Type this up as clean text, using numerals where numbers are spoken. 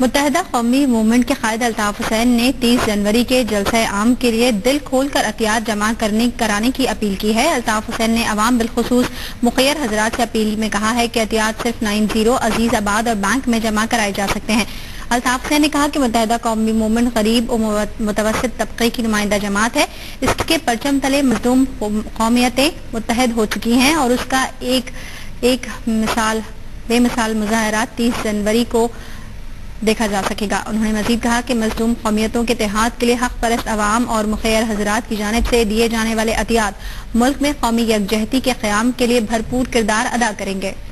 मुत्तहिदा कौमी मूवमेंट के कायद अल्ताफ हुसैन ने 30 जनवरी के जलसा आम के लिए दिल खोल कर अतियात जमा कराने की अपील की है। अल्ताफ हुसैन ने अवाम बिलखसूस मुखियर हजरात से अपील में कहा है कि अतियात सिर्फ 90 अजीज आबाद और बैंक में जमा कराए जा सकते हैं। अल्ताफ हुसैन ने कहा कि मुत्तहिदा कौमी मूवमेंट गरीब और मुतवसत तबके की नुमाइंदा जमात है। इसके परचम तले मजलूम कौमियतें मुत्तहद हो चुकी हैं और उसका एक मिसाल बेमिसाल मुजाहरा 30 जनवरी को देखा जा सकेगा। उन्होंने मजीद कहा कि मजलूम कौमियतों के इत्तेहाद के लिए हक परस्त अवाम और मुखैर हजरात की जानिब से दिए जाने वाले अतियात मुल्क में कौमी यकजहती के क़याम के लिए भरपूर किरदार अदा करेंगे।